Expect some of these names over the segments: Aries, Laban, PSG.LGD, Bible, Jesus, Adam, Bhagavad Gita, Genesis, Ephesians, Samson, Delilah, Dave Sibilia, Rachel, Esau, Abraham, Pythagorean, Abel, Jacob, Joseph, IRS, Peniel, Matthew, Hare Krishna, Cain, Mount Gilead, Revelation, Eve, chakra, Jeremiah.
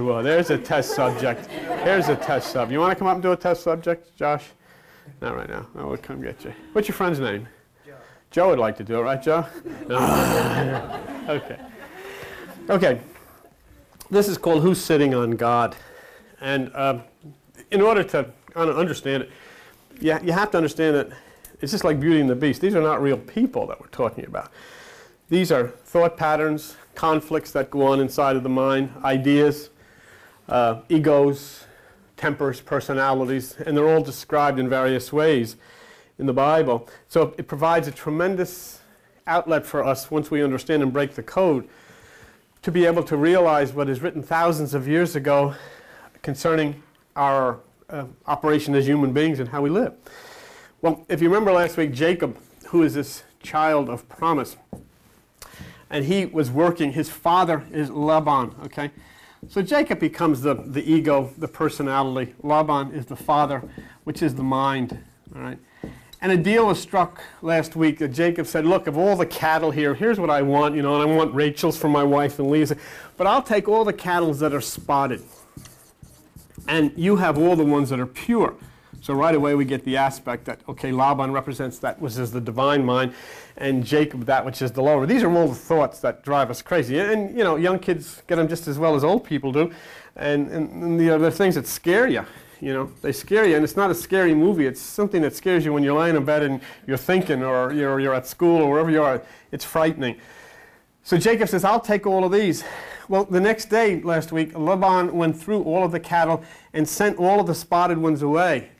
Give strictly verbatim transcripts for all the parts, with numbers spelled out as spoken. Well, there's a test subject. Here's a test sub. You want to come up and do a test subject, Josh? Not right now. I would come get you. What's your friend's name? Joe. Joe would like to do it, right, Joe? No. Okay. Okay. This is called Who's Sitting on God. And uh, in order to understand it, you, you have to understand that it's just like Beauty and the Beast. These are not real people that we're talking about. These are thought patterns, conflicts that go on inside of the mind, ideas, uh, egos, tempers, personalities, and they're all described in various ways in the Bible. So it provides a tremendous outlet for us once we understand and break the code to be able to realize what is written thousands of years ago concerning our uh, operation as human beings and how we live. Well, if you remember last week, Jacob, who is this child of promise, and he was working, his father is Laban, okay? So Jacob becomes the, the ego, the personality. Laban is the father, which is the mind, all right? And a deal was struck last week that Jacob said, look, of all the cattle here, here's what I want, you know, and I want Rachel's for my wife and Leah's, but I'll take all the cattle that are spotted, and you have all the ones that are pure. So right away we get the aspect that, okay, Laban represents that which is the divine mind, and Jacob that which is the lower. These are all the thoughts that drive us crazy. And, you know, young kids get them just as well as old people do. And, and, and the other things that scare you, you know, they scare you. And it's not a scary movie. It's something that scares you when you're lying in bed and you're thinking, or you're, you're at school or wherever you are. It's frightening. So Jacob says, I'll take all of these. Well, the next day, last week, Laban went through all of the cattle and sent all of the spotted ones away.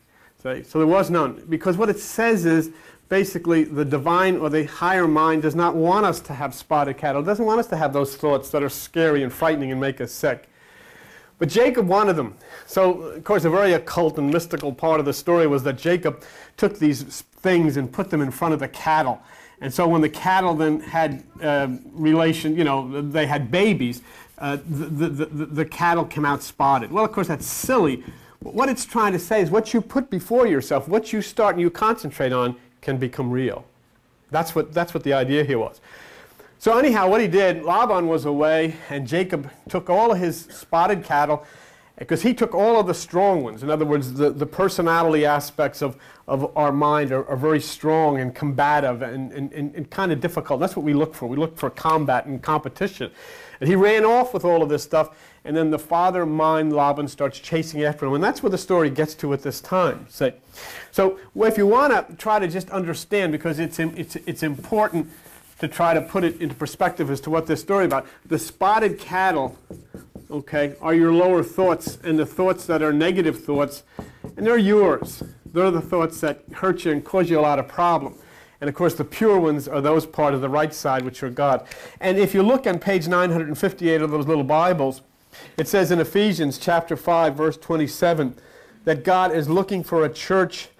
So, so there was none. Because what it says is, basically, the divine or the higher mind does not want us to have spotted cattle. It doesn't want us to have those thoughts that are scary and frightening and make us sick. But Jacob wanted them. So, of course, a very occult and mystical part of the story was that Jacob took these things and put them in front of the cattle. And so when the cattle then had uh, relation, you know, they had babies, uh, the, the, the, the cattle came out spotted. Well, of course, that's silly. But what it's trying to say is what you put before yourself, what you start and you concentrate on, can become real. That's what, that's what the idea here was. So anyhow, what he did, Laban was away, and Jacob took all of his spotted cattle, because he took all of the strong ones. In other words, the, the personality aspects of, of our mind are, are very strong and combative and, and, and, and kind of difficult. That's what we look for. We look for combat and competition. And he ran off with all of this stuff, and then the father mind, Laban, starts chasing after him. And that's where the story gets to at this time. So, so if you want to try to just understand, because it's, it's, it's important to try to put it into perspective as to what this story is about, the spotted cattle, okay, are your lower thoughts, and the thoughts that are negative thoughts, and they're yours. They're the thoughts that hurt you and cause you a lot of problem. And of course the pure ones are those part of the right side, which are God. And if you look on page nine hundred fifty-eight of those little Bibles, it says in Ephesians chapter five, verse twenty-seven, that God is looking for a church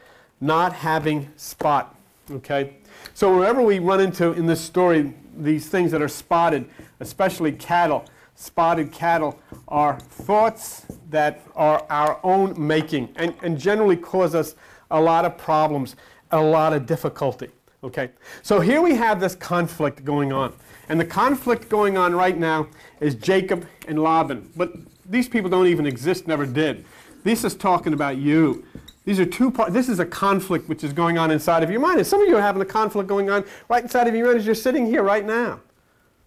not having spot. Okay? So wherever we run into in this story these things that are spotted, especially cattle, spotted cattle are thoughts that are our own making, and, and generally cause us a lot of problems, a lot of difficulty. Okay, so here we have this conflict going on. And the conflict going on right now is Jacob and Laban. But these people don't even exist, never did. This is talking about you. These are two parts. This is a conflict which is going on inside of your mind. And some of you are having a conflict going on right inside of your mind as you're sitting here right now.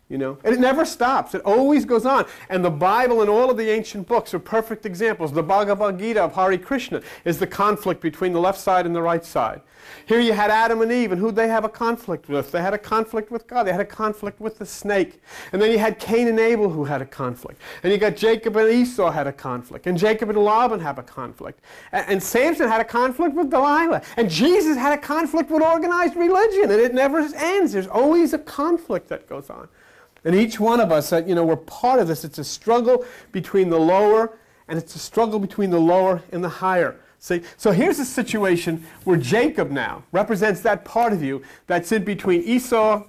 You know, and it never stops. It always goes on. And the Bible and all of the ancient books are perfect examples. The Bhagavad Gita of Hare Krishna is the conflict between the left side and the right side. Here you had Adam and Eve, and who'd they have a conflict with? They had a conflict with God. They had a conflict with the snake. And then you had Cain and Abel who had a conflict. And you got Jacob and Esau had a conflict. And Jacob and Laban have a conflict. And, and Samson had a conflict with Delilah. And Jesus had a conflict with organized religion. And it never ends. There's always a conflict that goes on. And each one of us, you know, we're part of this. It's a struggle between the lower, and it's a struggle between the lower and the higher. See? So here's a situation where Jacob now represents that part of you that's in between Esau,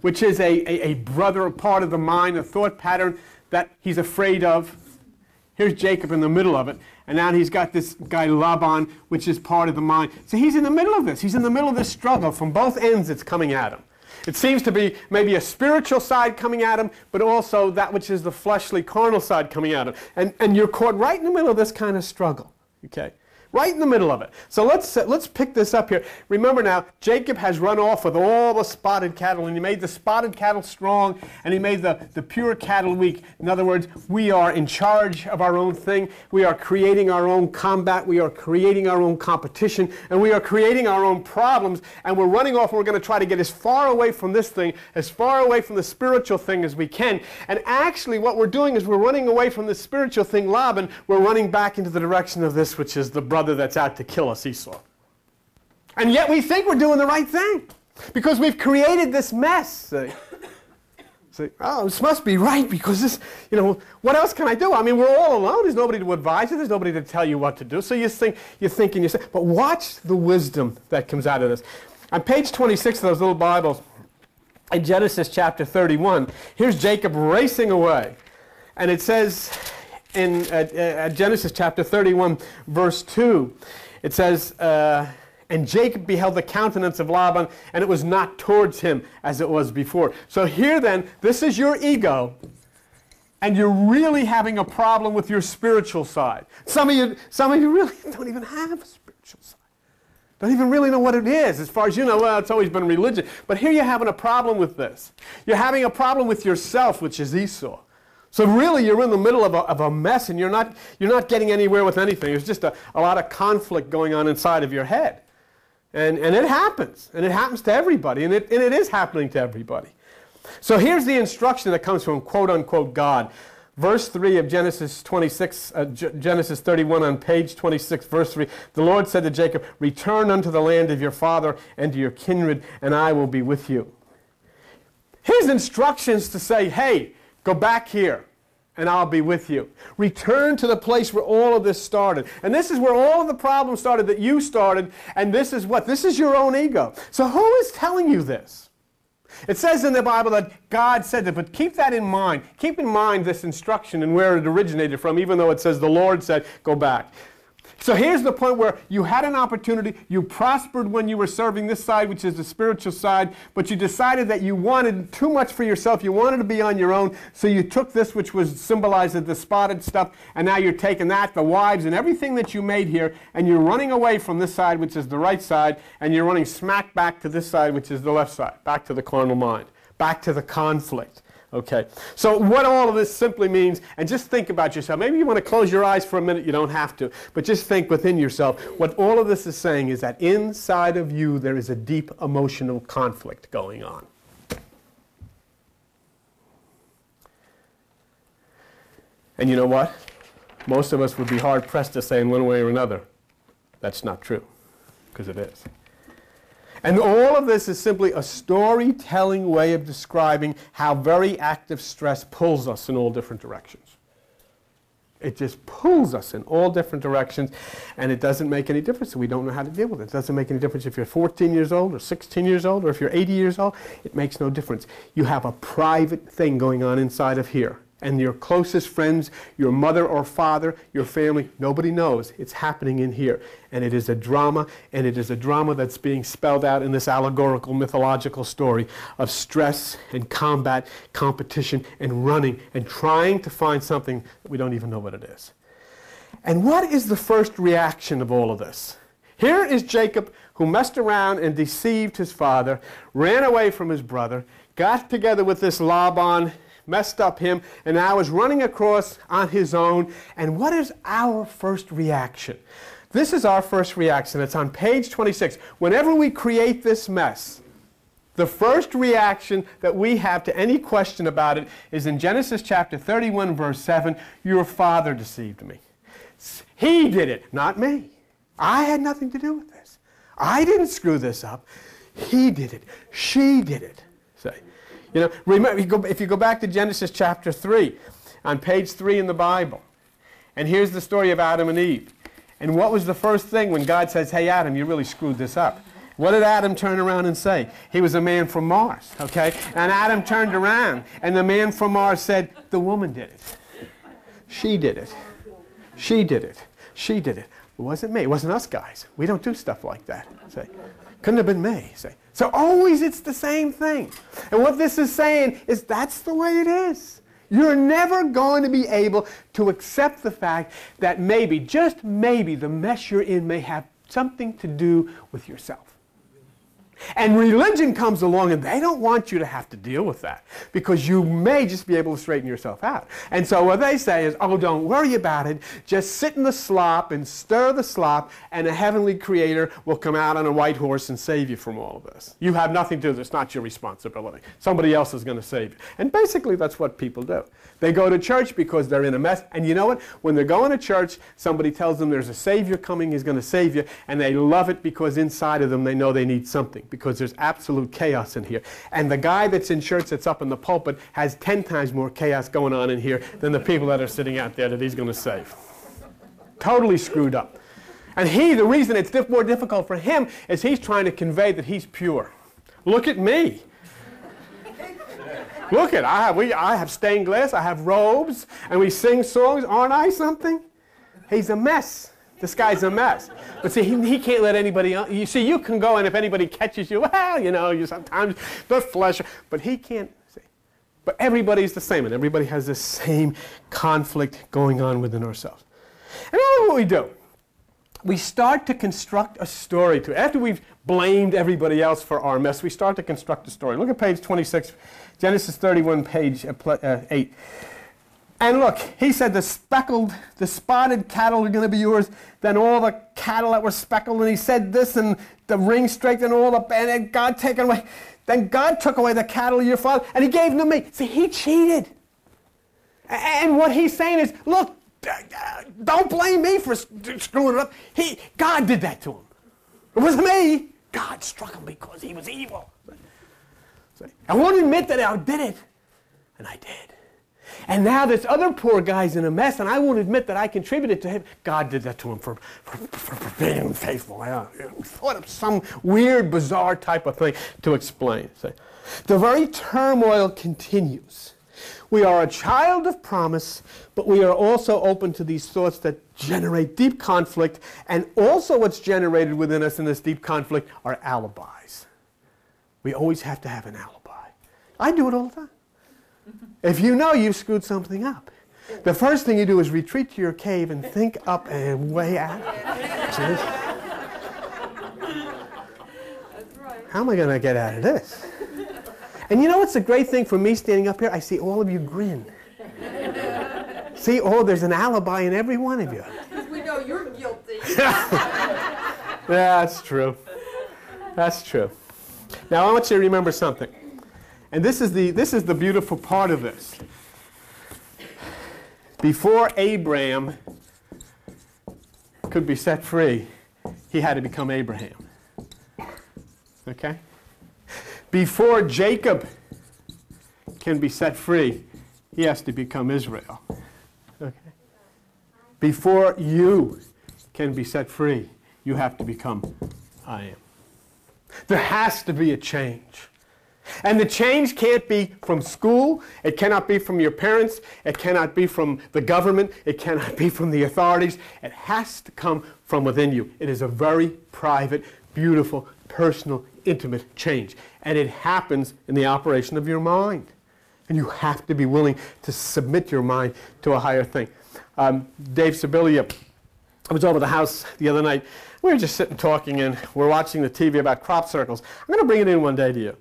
which is a, a, a brother, a part of the mind, a thought pattern that he's afraid of. Here's Jacob in the middle of it. And now he's got this guy Laban, which is part of the mind. So he's in the middle of this. He's in the middle of this struggle. From both ends it's coming at him. It seems to be maybe a spiritual side coming at him, but also that which is the fleshly, carnal side coming at him. And, and you're caught right in the middle of this kind of struggle. Okay? Right in the middle of it. So let's, uh, let's pick this up here. Remember now, Jacob has run off with all the spotted cattle, and he made the spotted cattle strong, and he made the, the pure cattle weak. In other words, we are in charge of our own thing. We are creating our own combat. We are creating our own competition, and we are creating our own problems, and we're running off, and we're going to try to get as far away from this thing, as far away from the spiritual thing as we can. And actually, what we're doing is we're running away from the spiritual thing, Laban. We're running back into the direction of this, which is the brother that's out to kill us, Esau. And yet we think we're doing the right thing because we've created this mess. See? See? Oh, this must be right because this, you know, what else can I do? I mean, we're all alone. There's nobody to advise you. There's nobody to tell you what to do. So you think, you're thinking yourself. But watch the wisdom that comes out of this. On page twenty-six of those little Bibles, in Genesis chapter thirty-one, here's Jacob racing away. And it says in uh, uh, Genesis chapter thirty-one, verse two, it says, uh, and Jacob beheld the countenance of Laban, and it was not towards him as it was before. So here then, this is your ego, and you're really having a problem with your spiritual side. Some of you, some of you really don't even have a spiritual side. Don't even really know what it is. As far as you know, well, it's always been religion. But here you're having a problem with this. You're having a problem with yourself, which is Esau. So really, you're in the middle of a, of a mess, and you're not, you're not getting anywhere with anything. There's just a, a lot of conflict going on inside of your head. And, and it happens. And it happens to everybody. And it, and it is happening to everybody. So here's the instruction that comes from quote-unquote God. Verse three of Genesis twenty-six, uh, Genesis thirty-one on page twenty-six, verse three. The Lord said to Jacob, return unto the land of your father and to your kindred, and I will be with you. Here's instructions to say, hey, go back here, and I'll be with you. Return to the place where all of this started. And this is where all of the problems started that you started, and this is what? This is your own ego. So who is telling you this? It says in the Bible that God said that, but keep that in mind. Keep in mind this instruction and where it originated from, even though it says the Lord said, go back. So here's the point where you had an opportunity, you prospered when you were serving this side, which is the spiritual side, but you decided that you wanted too much for yourself, you wanted to be on your own, so you took this, which was symbolized as the spotted stuff, and now you're taking that, the wives, and everything that you made here, and you're running away from this side, which is the right side, and you're running smack back to this side, which is the left side, back to the carnal mind, back to the conflict. Okay, so what all of this simply means, and just think about yourself. Maybe you want to close your eyes for a minute. You don't have to, but just think within yourself. What all of this is saying is that inside of you there is a deep emotional conflict going on. And you know what? Most of us would be hard-pressed to say in one way or another, that's not true, because it is. And all of this is simply a storytelling way of describing how very active stress pulls us in all different directions. It just pulls us in all different directions, and it doesn't make any difference. We don't know how to deal with it. It doesn't make any difference if you're fourteen years old or sixteen years old or if you're eighty years old. It makes no difference. You have a private thing going on inside of here. And your closest friends, your mother or father, your family, nobody knows. It's happening in here. And it is a drama, and it is a drama that's being spelled out in this allegorical, mythological story of stress and combat, competition and running and trying to find something that we don't even know what it is. And what is the first reaction of all of this? Here is Jacob, who messed around and deceived his father, ran away from his brother, got together with this Laban, messed up him, and now is running across on his own. And what is our first reaction? This is our first reaction. It's on page twenty-six. Whenever we create this mess, the first reaction that we have to any question about it is in Genesis chapter thirty-one, verse seven, your father deceived me. He did it, not me. I had nothing to do with this. I didn't screw this up. He did it. She did it. Say. You know, remember, if you go back to Genesis chapter three, on page three in the Bible, and here's the story of Adam and Eve. And what was the first thing when God says, hey, Adam, you really screwed this up? What did Adam turn around and say? He was a man from Mars, okay? And Adam turned around, and the man from Mars said, the woman did it. She did it. She did it. She did it. It wasn't me. It wasn't us guys. We don't do stuff like that. Say, couldn't have been me. Say, so always it's the same thing. And what this is saying is that's the way it is. You're never going to be able to accept the fact that maybe, just maybe, the mess you're in may have something to do with yourself. And religion comes along and they don't want you to have to deal with that because you may just be able to straighten yourself out. And so what they say is, oh, don't worry about it. Just sit in the slop and stir the slop and a heavenly creator will come out on a white horse and save you from all of this. You have nothing to do. It's not your responsibility. Somebody else is going to save you. And basically that's what people do. They go to church because they're in a mess. And you know what? When they're going to church, somebody tells them there's a Savior coming, He's going to save you. And they love it because inside of them they know they need something, because there's absolute chaos in here. And the guy that's in shirts that's up in the pulpit has ten times more chaos going on in here than the people that are sitting out there that he's going to save. Totally screwed up. And he, the reason it's diff- more difficult for him is he's trying to convey that he's pure. Look at me. Look at, I have, we, I have stained glass, I have robes, and we sing songs. Aren't I something? He's a mess. This guy's a mess. But see, he, he can't let anybody else. You see, you can go, and if anybody catches you, well, you know, you sometimes the flesh. But he can't. See. But everybody's the same, and everybody has the same conflict going on within ourselves. And that's what we do. We start to construct a story to it. After we've blamed everybody else for our mess, we start to construct a story. Look at page twenty-six, Genesis thirty-one, page eight. And look, he said the speckled, the spotted cattle are going to be yours, then all the cattle that were speckled, and he said this, and the ring streaked, and all the, and then God taken away, then God took away the cattle of your father, and he gave them to me. See, he cheated. And what he's saying is, look, don't blame me for screwing it up. He, God did that to him. It wasn't me. God struck him because he was evil. I won't admit that I did it, and I did. And now this other poor guy's in a mess, and I won't admit that I contributed to him. God did that to him for, for, for, for being unfaithful. I thought of some weird, bizarre type of thing to explain. The very turmoil continues. We are a child of promise, but we are also open to these thoughts that generate deep conflict, and also what's generated within us in this deep conflict are alibis. We always have to have an alibi. I do it all the time. If you know you've screwed something up, the first thing you do is retreat to your cave and think up a way out. That's right. How am I going to get out of this? And you know what's a great thing for me standing up here? I see all of you grin. See, oh, there's an alibi in every one of you. Because we know you're guilty. Yeah, that's true. That's true. Now, I want you to remember something. And this is the, this is the beautiful part of this. Before Abraham could be set free, he had to become Abraham. Okay? Before Jacob can be set free, he has to become Israel. Okay? Before you can be set free, you have to become I am. There has to be a change. And the change can't be from school, it cannot be from your parents, it cannot be from the government, it cannot be from the authorities. It has to come from within you. It is a very private, beautiful, personal, intimate change. And it happens in the operation of your mind. And you have to be willing to submit your mind to a higher thing. Um, Dave Sibilia, I was over the house the other night. We were just sitting talking and we're watching the T V about crop circles. I'm going to bring it in one day to you.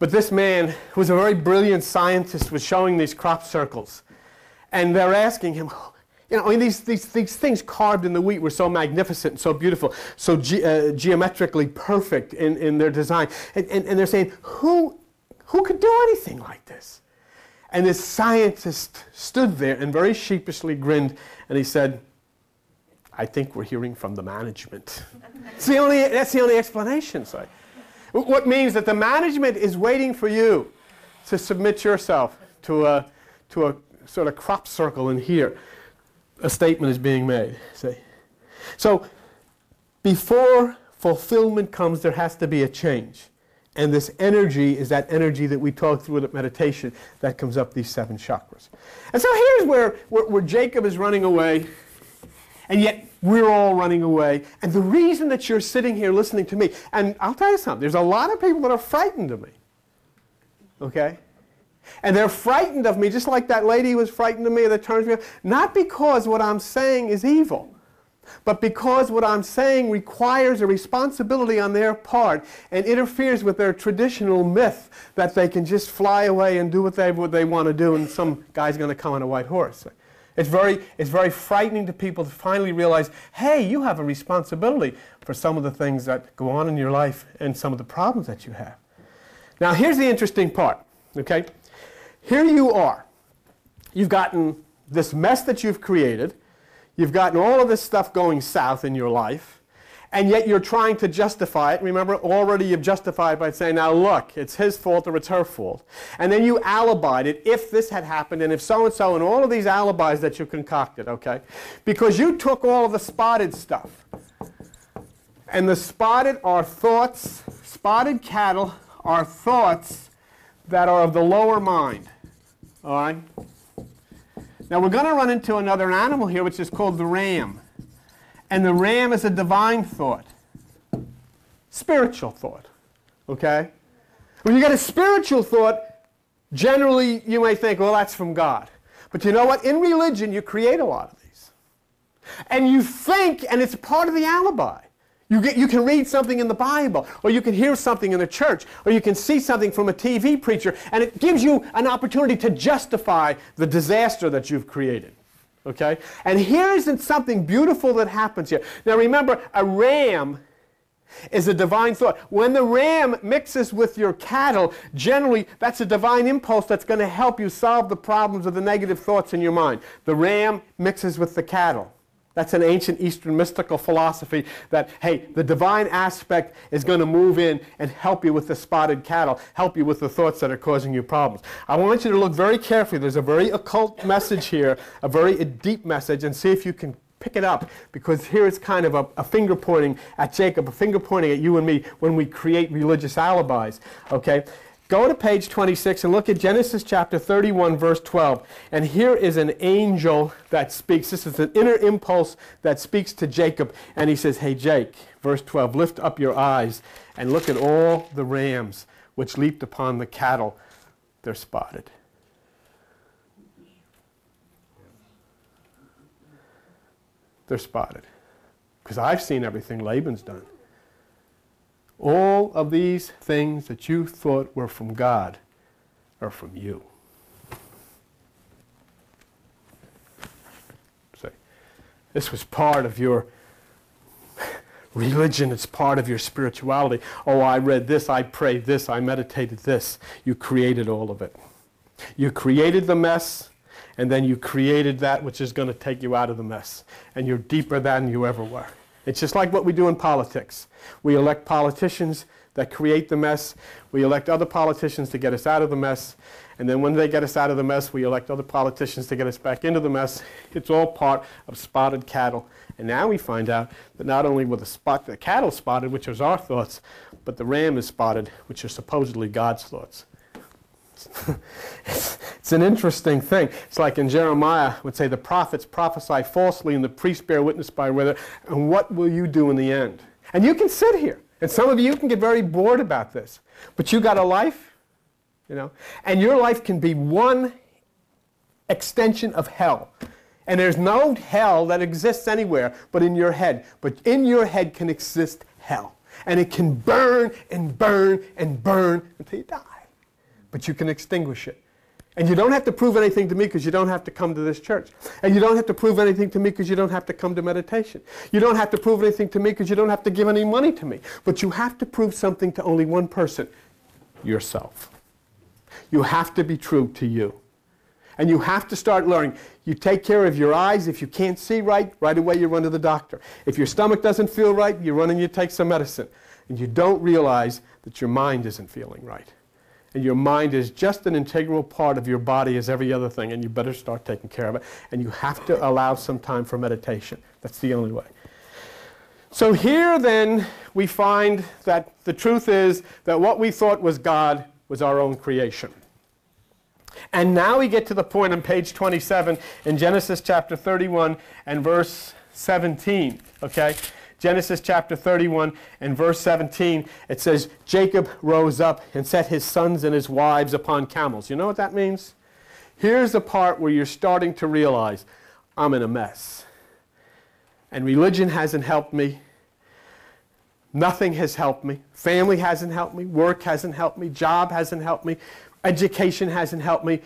But this man, who was a very brilliant scientist, was showing these crop circles. And they're asking him, you know, I mean, these, these, these things carved in the wheat were so magnificent and so beautiful, so ge uh, geometrically perfect in, in their design. And, and, and they're saying, who, who could do anything like this? And this scientist stood there and very sheepishly grinned, and he said, I think we're hearing from the management. It's the only, that's the only explanation. So, what means that the management is waiting for you to submit yourself to a, to a sort of crop circle in here. A statement is being made. See? So before fulfillment comes, there has to be a change. And this energy is that energy that we talk through at meditation that comes up these seven chakras. And so here's where, where, where Jacob is running away. And yet, we're all running away. And the reason that you're sitting here listening to me, and I'll tell you something, there's a lot of people that are frightened of me. Okay? And they're frightened of me, just like that lady was frightened of me that turns me off. Not because what I'm saying is evil, but because what I'm saying requires a responsibility on their part and interferes with their traditional myth that they can just fly away and do what they, what they want to do, and some guy's going to come on a white horse. It's very, it's very frightening to people to finally realize, hey, you have a responsibility for some of the things that go on in your life and some of the problems that you have. Now, here's the interesting part, okay? Here you are. You've gotten this mess that you've created. You've gotten all of this stuff going south in your life, and yet you're trying to justify it. Remember, already you've justified it by saying, now look, it's his fault or it's her fault. And then you alibied it, if this had happened, and if so-and-so, and all of these alibis that you concocted, okay? Because you took all of the spotted stuff. And the spotted are thoughts, spotted cattle are thoughts that are of the lower mind, all right? Now, we're going to run into another animal here, which is called the ram. And the ram is a divine thought, spiritual thought, okay? When you get a spiritual thought, generally you may think, well, that's from God. But you know what? In religion, you create a lot of these. And you think, and it's part of the alibi. You, get, you can read something in the Bible, or you can hear something in the church, or you can see something from a T V preacher, and it gives you an opportunity to justify the disaster that you've created. Okay? And here isn't something beautiful that happens here. Now remember, a ram is a divine thought. When the ram mixes with your cattle, generally that's a divine impulse that's going to help you solve the problems of the negative thoughts in your mind. The ram mixes with the cattle. That's an ancient Eastern mystical philosophy that, hey, the divine aspect is going to move in and help you with the spotted cattle, help you with the thoughts that are causing you problems. I want you to look very carefully. There's a very occult message here, a very deep message, and see if you can pick it up, because here it's kind of a, a finger pointing at Jacob, a finger pointing at you and me when we create religious alibis. Okay? Go to page twenty-six and look at Genesis chapter thirty-one, verse twelve. And here is an angel that speaks. This is an inner impulse that speaks to Jacob. And he says, hey, Jake, verse twelve, lift up your eyes and look at all the rams which leaped upon the cattle. They're spotted. They're spotted. Because I've seen everything Laban's done. All of these things that you thought were from God are from you. So, this was part of your religion. It's part of your spirituality. Oh, I read this, I prayed this, I meditated this. You created all of it. You created the mess, and then you created that which is going to take you out of the mess. And you're deeper than you ever were. It's just like what we do in politics. We elect politicians that create the mess. We elect other politicians to get us out of the mess. And then when they get us out of the mess, we elect other politicians to get us back into the mess. It's all part of spotted cattle. And now we find out that not only were the, spot, the cattle spotted, which was our thoughts, but the ram is spotted, which are supposedly God's thoughts. It's, it's an interesting thing. It's like in Jeremiah, would say, the prophets prophesy falsely and the priests bear witness by weather. And what will you do in the end? And you can sit here. And some of you can get very bored about this. But you got a life, you know, and your life can be one extension of hell. And there's no hell that exists anywhere but in your head. But in your head can exist hell. And it can burn and burn and burn until you die. But you can extinguish it. And you don't have to prove anything to me because you don't have to come to this church. And you don't have to prove anything to me because you don't have to come to meditation. You don't have to prove anything to me because you don't have to give any money to me. But you have to prove something to only one person, yourself. You have to be true to you. And you have to start learning. You take care of your eyes. If you can't see right, right away you run to the doctor. If your stomach doesn't feel right, you run and you take some medicine. And you don't realize that your mind isn't feeling right. And your mind is just an integral part of your body as every other thing, and you better start taking care of it. And you have to allow some time for meditation. That's the only way. So here then we find that the truth is that what we thought was God was our own creation. And now we get to the point on page twenty-seven in Genesis chapter thirty-one and verse seventeen, okay? Genesis chapter thirty-one and verse seventeen, it says, Jacob rose up and set his sons and his wives upon camels. You know what that means? Here's the part where you're starting to realize, I'm in a mess. And religion hasn't helped me. Nothing has helped me. Family hasn't helped me. Work hasn't helped me. Job hasn't helped me. Education hasn't helped me.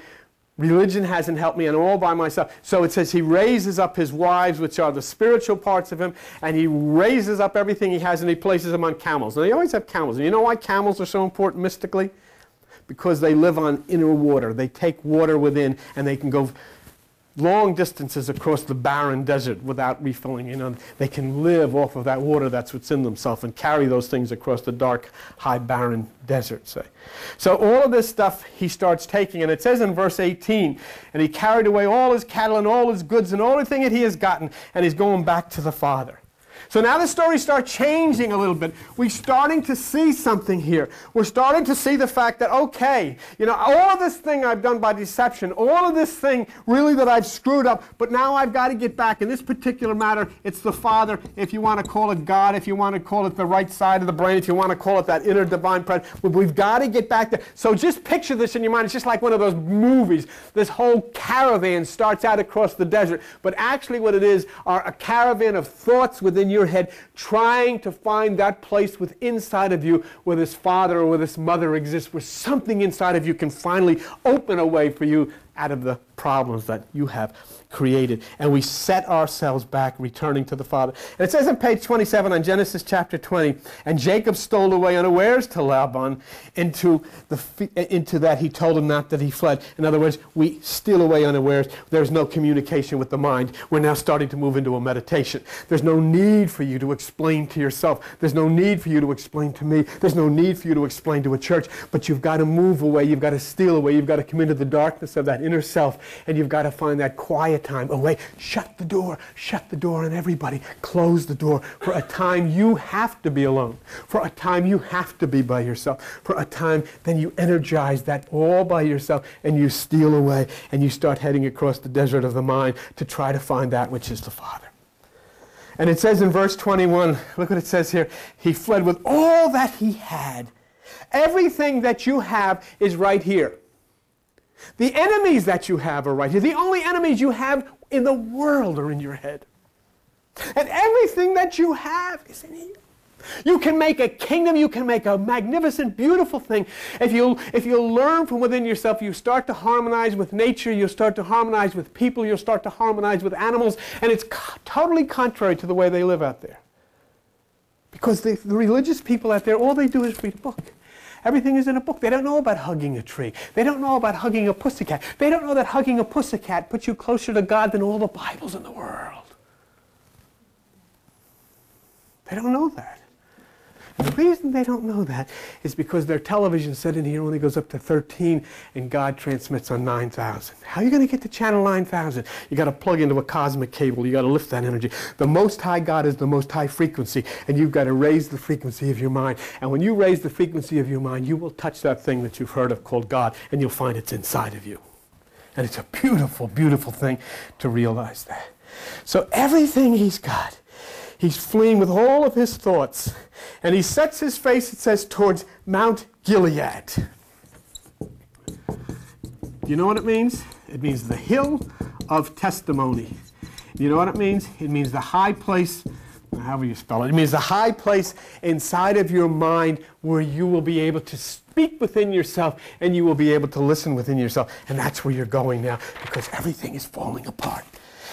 Religion hasn't helped me, and I'm all by myself. So it says he raises up his wives, which are the spiritual parts of him, and he raises up everything he has, and he places them on camels. Now, they always have camels. And you know why camels are so important mystically? Because they live on inner water. They take water within, and they can go long distances across the barren desert without refilling. You know, they can live off of that water that's what's in themselves and carry those things across the dark, high, barren desert, say. So all of this stuff he starts taking, and it says in verse eighteen, and he carried away all his cattle and all his goods and all the thing that he has gotten, and he's going back to the father. So now the story starts changing a little bit. We're starting to see something here. We're starting to see the fact that, okay, you know, all of this thing I've done by deception, all of this thing really that I've screwed up, but now I've got to get back. In this particular matter, it's the Father, if you want to call it God, if you want to call it the right side of the brain, if you want to call it that inner divine presence, we've got to get back there. So just picture this in your mind. It's just like one of those movies. This whole caravan starts out across the desert, but actually what it is are a caravan of thoughts within your head, trying to find that place within inside of you where this father or where this mother exists, where something inside of you can finally open a way for you out of the problems that you have created. And we set ourselves back, returning to the Father. And it says on page twenty-seven on Genesis chapter twenty, and Jacob stole away unawares to Laban, into, the, into that he told him not that he fled. In other words, we steal away unawares. There's no communication with the mind. We're now starting to move into a meditation. There's no need for you to explain to yourself. There's no need for you to explain to me. There's no need for you to explain to a church. But you've got to move away. You've got to steal away. You've got to come into the darkness of that inner self, and you've got to find that quiet time away. Shut the door. Shut the door on everybody. Close the door. For a time you have to be alone. For a time you have to be by yourself. For a time then you energize that all by yourself, and you steal away, and you start heading across the desert of the mind to try to find that which is the Father. And it says in verse twenty-one, look what it says here, he fled with all that he had. Everything that you have is right here. The enemies that you have are right here. The only enemies you have in the world are in your head. And everything that you have is in here. You can make a kingdom. You can make a magnificent, beautiful thing. If you if you learn from within yourself, you start to harmonize with nature. You'll start to harmonize with people. You'll start to harmonize with animals. And it's co- totally contrary to the way they live out there. Because the, the religious people out there, all they do is read a book. Everything is in a book. They don't know about hugging a tree. They don't know about hugging a pussycat. They don't know that hugging a pussycat puts you closer to God than all the Bibles in the world. They don't know that. And the reason they don't know that is because their television set in here only goes up to thirteen, and God transmits on nine thousand. How are you going to get to channel nine thousand? You've got to plug into a cosmic cable. You've got to lift that energy. The Most High God is the Most High frequency, and you've got to raise the frequency of your mind. And when you raise the frequency of your mind, you will touch that thing that you've heard of called God, and you'll find it's inside of you. And it's a beautiful, beautiful thing to realize that. So everything he's got, he's fleeing with all of his thoughts. And he sets his face, it says, towards Mount Gilead. Do you know what it means? It means the hill of testimony. You know what it means? It means the high place, however you spell it. It means the high place inside of your mind where you will be able to speak within yourself, and you will be able to listen within yourself. And that's where you're going now, because everything is falling apart.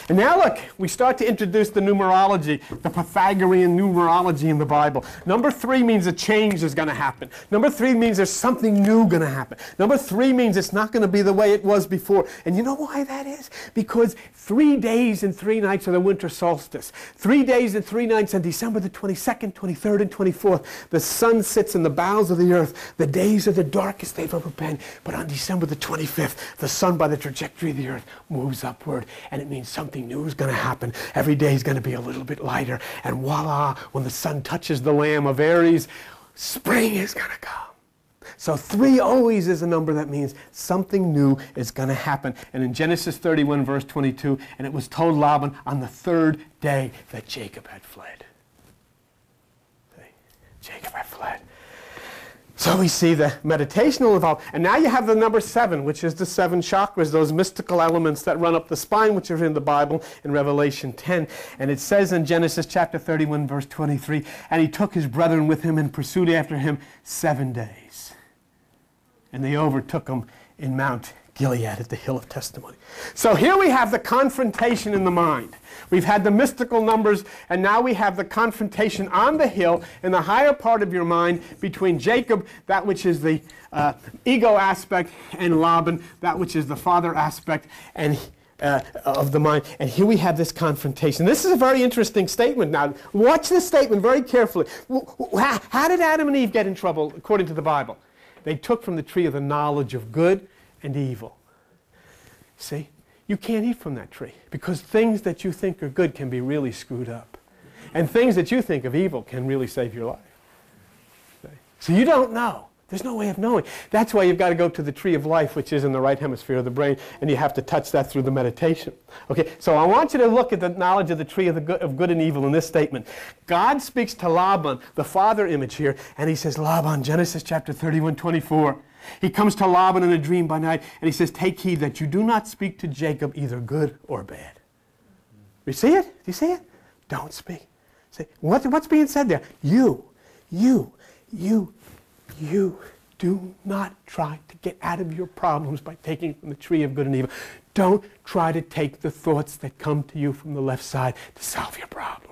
And now look, we start to introduce the numerology, the Pythagorean numerology in the Bible. Number three means a change is going to happen. Number three means there's something new going to happen. Number three means it's not going to be the way it was before. And you know why that is? Because three days and three nights are the winter solstice. Three days and three nights on December the twenty-second, twenty-third, and twenty-fourth. The sun sits in the bowels of the earth. The days are the darkest they've ever been. But on December the twenty-fifth, the sun by the trajectory of the earth moves upward. And it means something new is going to happen. Every day is going to be a little bit lighter. And voila, when the sun touches the Lamb of Aries, spring is going to come. So three always is a number that means something new is going to happen. And in Genesis thirty-one, verse twenty-two, and it was told Laban on the third day that Jacob had fled. See? Jacob had fled. So we see the meditational involved. And now you have the number seven, which is the seven chakras, those mystical elements that run up the spine, which are in the Bible in Revelation ten. And it says in Genesis chapter thirty-one, verse twenty-three, and he took his brethren with him and pursued after him seven days. And they overtook him in Mount Gilead at the hill of testimony. So here we have the confrontation in the mind. We've had the mystical numbers, and now we have the confrontation on the hill in the higher part of your mind between Jacob, that which is the uh, ego aspect, and Laban, that which is the father aspect and uh, of the mind. And here we have this confrontation. This is a very interesting statement. Now, watch this statement very carefully. How did Adam and Eve get in trouble according to the Bible? They took from the tree of the knowledge of good and evil. See? You can't eat from that tree because things that you think are good can be really screwed up. And things that you think of evil can really save your life. See? So you don't know. There's no way of knowing. That's why you've got to go to the tree of life, which is in the right hemisphere of the brain, and you have to touch that through the meditation. Okay, so I want you to look at the knowledge of the tree of, the good, of good and evil in this statement. God speaks to Laban, the father image here, and he says, Laban, Genesis chapter thirty-one, twenty-four. He comes to Laban in a dream by night, and he says, take heed that you do not speak to Jacob either good or bad. You see it? Do you see it? Don't speak. See, what, what's being said there? You, you, you, you do not try to get out of your problems by taking from the tree of good and evil. Don't try to take the thoughts that come to you from the left side to solve your problem.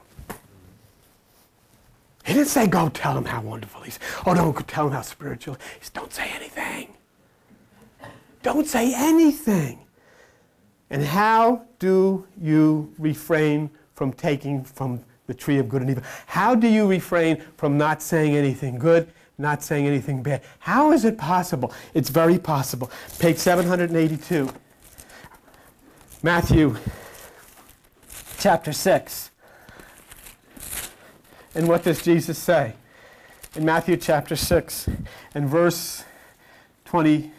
He didn't say, go tell him how wonderful he is. Oh, don't go tell him how spiritual he is. Don't say anything. Don't say anything. And how do you refrain from taking from the tree of good and evil? How do you refrain from not saying anything good, not saying anything bad? How is it possible? It's very possible. Page seven eighty-two. Matthew chapter six. And what does Jesus say? In Matthew chapter six and verse twenty-five,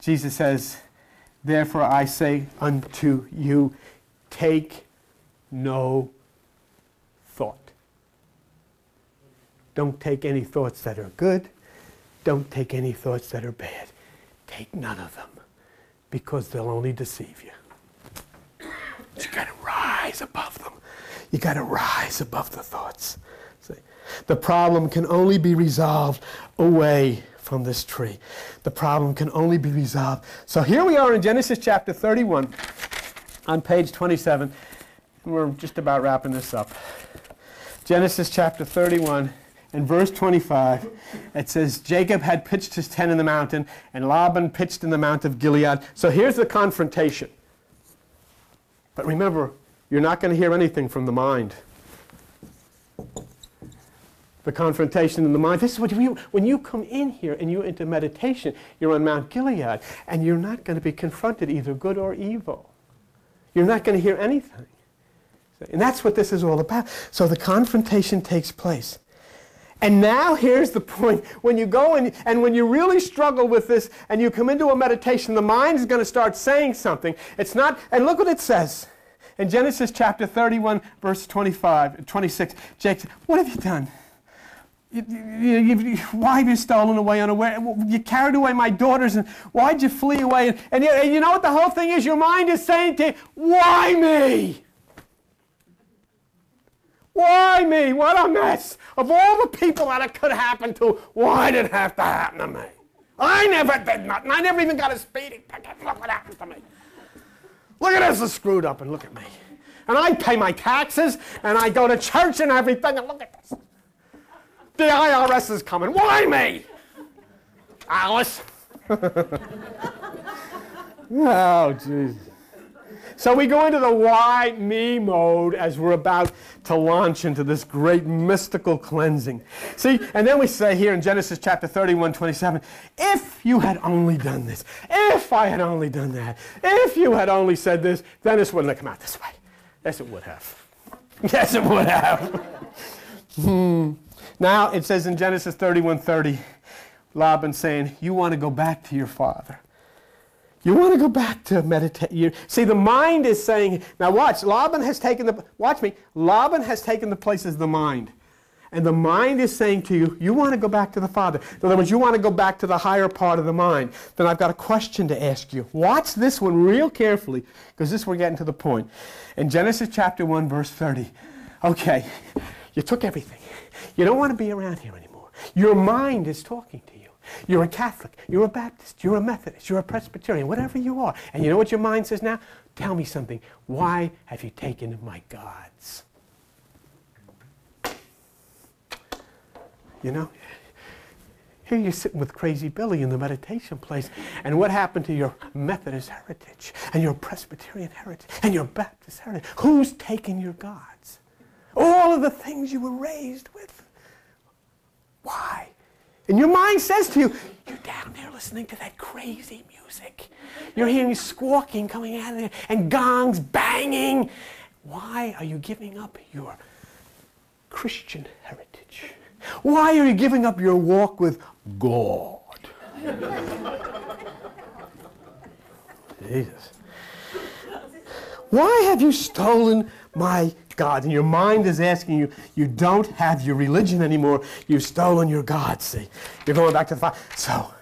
Jesus says, therefore I say unto you, take no thought. Don't take any thoughts that are good. Don't take any thoughts that are bad. Take none of them, because they'll only deceive you. You've got to rise above them. You've got to rise above the thoughts. See? The problem can only be resolved away from this tree. The problem can only be resolved. So here we are in Genesis chapter thirty-one on page twenty-seven. And we're just about wrapping this up. Genesis chapter thirty-one and verse twenty-five. It says, Jacob had pitched his tent in the mountain, and Laban pitched in the Mount of Gilead. So here's the confrontation. But remember, you're not going to hear anything from the mind. The confrontation in the mind. This is what we, when you come in here and you're into meditation, you're on Mount Gilead, and you're not going to be confronted either good or evil. You're not going to hear anything. And that's what this is all about. So the confrontation takes place. And now here's the point. When you go and, and when you really struggle with this and you come into a meditation, the mind is going to start saying something. It's not, and look what it says. In Genesis chapter thirty-one, verse twenty-five, twenty-six, Jacob said, what have you done? You, you, you, you, why have you stolen away unaware? You carried away my daughters, and why did you flee away? And, and, you, and you know what the whole thing is? Your mind is saying to you, why me? Why me? What a mess. Of all the people that it could happen to, why did it have to happen to me? I never did nothing. I never even got a speeding ticket. Look what happened to me. Look at this, it's screwed up, and look at me. And I pay my taxes, and I go to church and everything, and look at this. The I R S is coming. Why me? Alice. Oh, Jesus. So we go into the why me mode as we're about to launch into this great mystical cleansing. See, and then we say here in Genesis chapter thirty-one, twenty-seven, if you had only done this, if I had only done that, if you had only said this, then this wouldn't have come out this way. Yes, it would have. Yes, it would have. hmm. Now it says in Genesis thirty-one thirty, Laban saying, you want to go back to your father. You want to go back to meditate. See, the mind is saying, now watch, Laban has taken the, watch me, Laban has taken the place of the mind. And the mind is saying to you, you want to go back to the Father. In other words, you want to go back to the higher part of the mind. Then I've got a question to ask you. Watch this one real carefully, because this we're getting to the point. In Genesis chapter one, verse thirty. Okay, you took everything. You don't want to be around here anymore. Your mind is talking to you. You're a Catholic, you're a Baptist, you're a Methodist, you're a Presbyterian, whatever you are. And you know what your mind says now? Tell me something. Why have you taken my gods? You know, here you're sitting with Crazy Billy in the meditation place, and what happened to your Methodist heritage, and your Presbyterian heritage, and your Baptist heritage? Who's taken your gods? All of the things you were raised with. Why? And your mind says to you, you're down there listening to that crazy music. You're hearing squawking coming out of there, and gongs banging. Why are you giving up your Christian heritage? Why are you giving up your walk with God? Jesus. Why have you stolen my God? And your mind is asking you, you don't have your religion anymore. You've stolen your God, see. You're going back to the Father. So,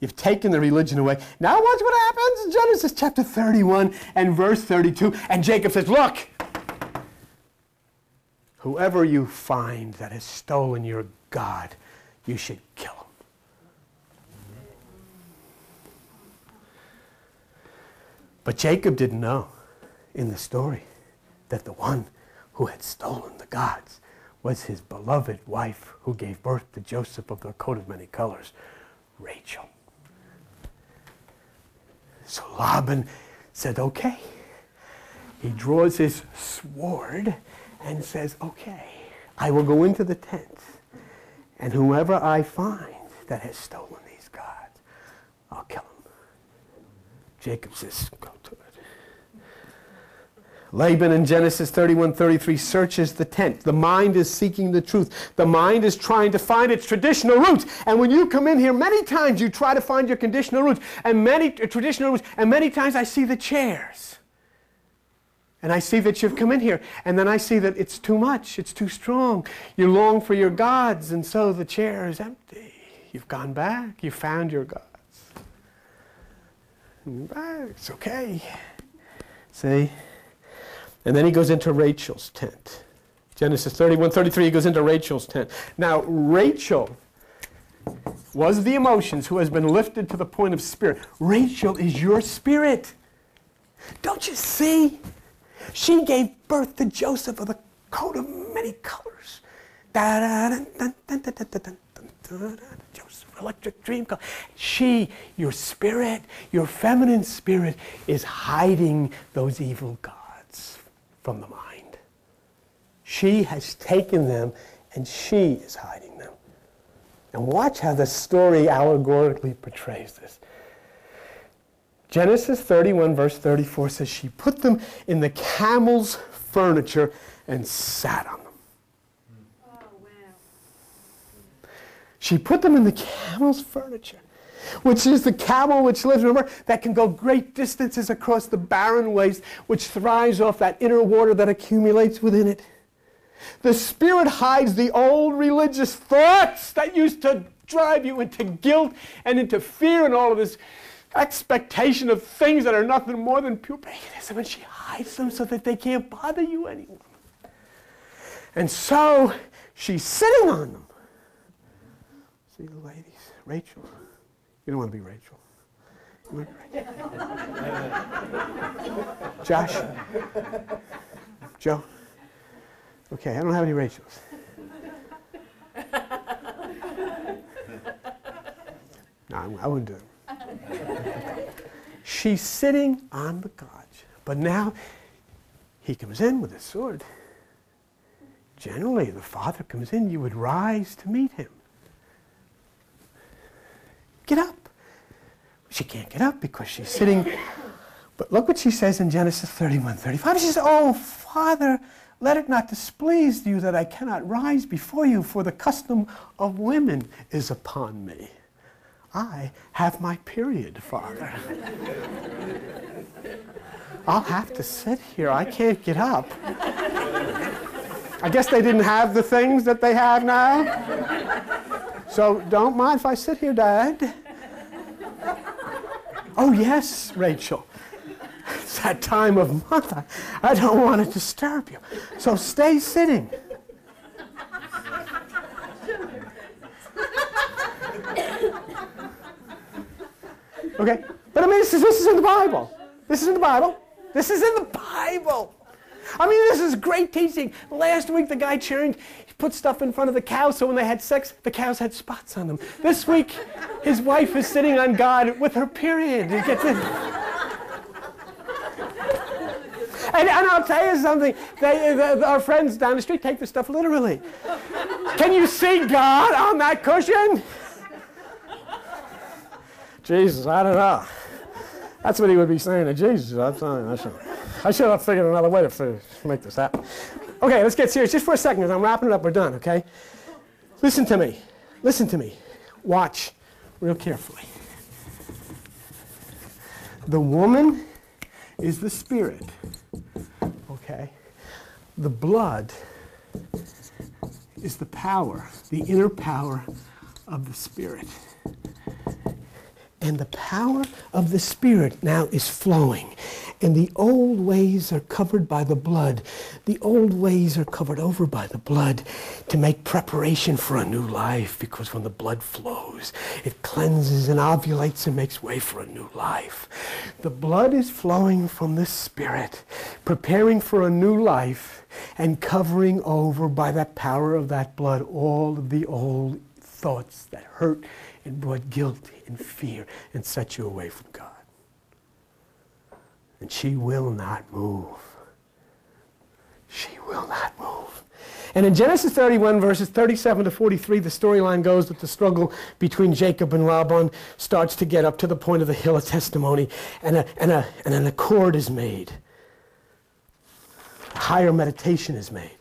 you've taken the religion away. Now watch what happens in Genesis chapter thirty-one and verse thirty-two. And Jacob says, look, whoever you find that has stolen your God, you should kill him. But Jacob didn't know in the story that the one who had stolen the gods was his beloved wife who gave birth to Joseph of the coat of many colors, Rachel. So Laban said, okay. He draws his sword and says, okay, I will go into the tent, and whoever I find that has stolen these gods, I'll kill him. Jacob says, go to it. Laban in Genesis thirty-one thirty-three searches the tent. The mind is seeking the truth. The mind is trying to find its traditional roots. And when you come in here, many times you try to find your conditional roots, and many uh, traditional roots, and many times I see the chairs. And I see that you've come in here, and then I see that it's too much, it's too strong. You long for your gods, and so the chair is empty. You've gone back, you found your gods. It's okay. See? And then he goes into Rachel's tent. Genesis thirty-one thirty-three, he goes into Rachel's tent. Now, Rachel was the emotions who has been lifted to the point of spirit. Rachel is your spirit. Don't you see? She gave birth to Joseph of the coat of many colors. Joseph, electric dream color. She, your spirit, your feminine spirit, is hiding those evil gods from the mind. She has taken them, and she is hiding them. And watch how the story allegorically portrays this. Genesis thirty-one, verse thirty-four says, she put them in the camel's furniture and sat on them. Oh, wow. She put them in the camel's furniture, which is the camel which lives, remember, that can go great distances across the barren waste, which thrives off that inner water that accumulates within it. The Spirit hides the old religious thoughts that used to drive you into guilt and into fear and all of this expectation of things that are nothing more than pure paganism, and she hides them so that they can't bother you anymore. And so she's sitting on them. See the ladies, Rachel. You don't want to be Rachel. You want Josh, Joe. Okay, I don't have any Rachels. No, I wouldn't do it. She's sitting on the couch, but now he comes in with his sword. Generally, the father comes in, you would rise to meet him. Get up. She can't get up because she's sitting. But look what she says in Genesis thirty-one thirty-five. She says, oh, Father, Let it not displease you that I cannot rise before you, for the custom of women is upon me. I have my period, Father. I'll have to sit here. I can't get up. I guess they didn't have the things that they have now. So don't mind if I sit here, Dad. Oh, yes, Rachel. It's that time of month. I, I don't want to disturb you. So stay sitting. Okay? But I mean, this is, this is in the Bible. This is in the Bible. This is in the Bible. I mean, this is great teaching. Last week, the guy cheering, he put stuff in front of the cows, so when they had sex, the cows had spots on them. This week, his wife is sitting on God with her period. He gets in. And, and I'll tell you something. They, the, the, our friends down the street take this stuff literally. Can you see God on that cushion? Jesus, I don't know. That's what he would be saying to Jesus. I'm sorry, I should, I should have figured another way to make this happen. Okay, let's get serious just for a second, because I'm wrapping it up. We're done, okay? Listen to me. Listen to me. Watch real carefully. The woman is the spirit, okay? The blood is the power, the inner power of the spirit. And the power of the Spirit now is flowing. And the old ways are covered by the blood. The old ways are covered over by the blood to make preparation for a new life. Because when the blood flows, it cleanses and ovulates and makes way for a new life. The blood is flowing from the Spirit, preparing for a new life and covering over by the power of that blood all of the old thoughts that hurt and brought guilt and fear and set you away from God. And she will not move. She will not move. And in Genesis thirty-one, verses thirty-seven to forty-three, the storyline goes that the struggle between Jacob and Laban starts to get up to the point of the hill of testimony, and, a, and, a, and an accord is made. Higher meditation is made.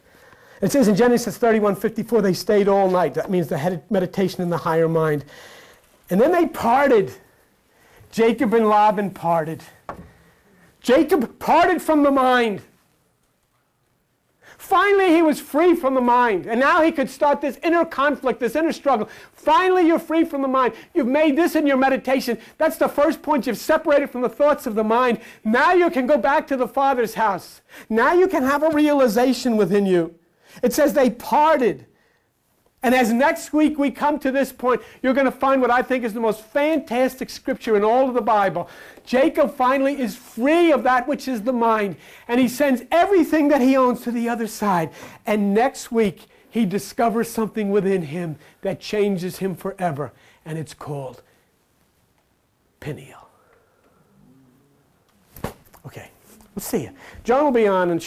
It says in Genesis thirty-one fifty-four, they stayed all night. That means they had meditation in the higher mind. And then they parted. Jacob and Laban parted. Jacob parted from the mind. Finally, he was free from the mind. And now he could start this inner conflict, this inner struggle. Finally, you're free from the mind. You've made this in your meditation. That's the first point. You've separated from the thoughts of the mind. Now you can go back to the Father's house. Now you can have a realization within you. It says they parted. And as next week we come to this point, you're going to find what I think is the most fantastic scripture in all of the Bible. Jacob finally is free of that which is the mind. And he sends everything that he owns to the other side. And next week he discovers something within him that changes him forever. And it's called Peniel. Okay, let's see it. John will be on and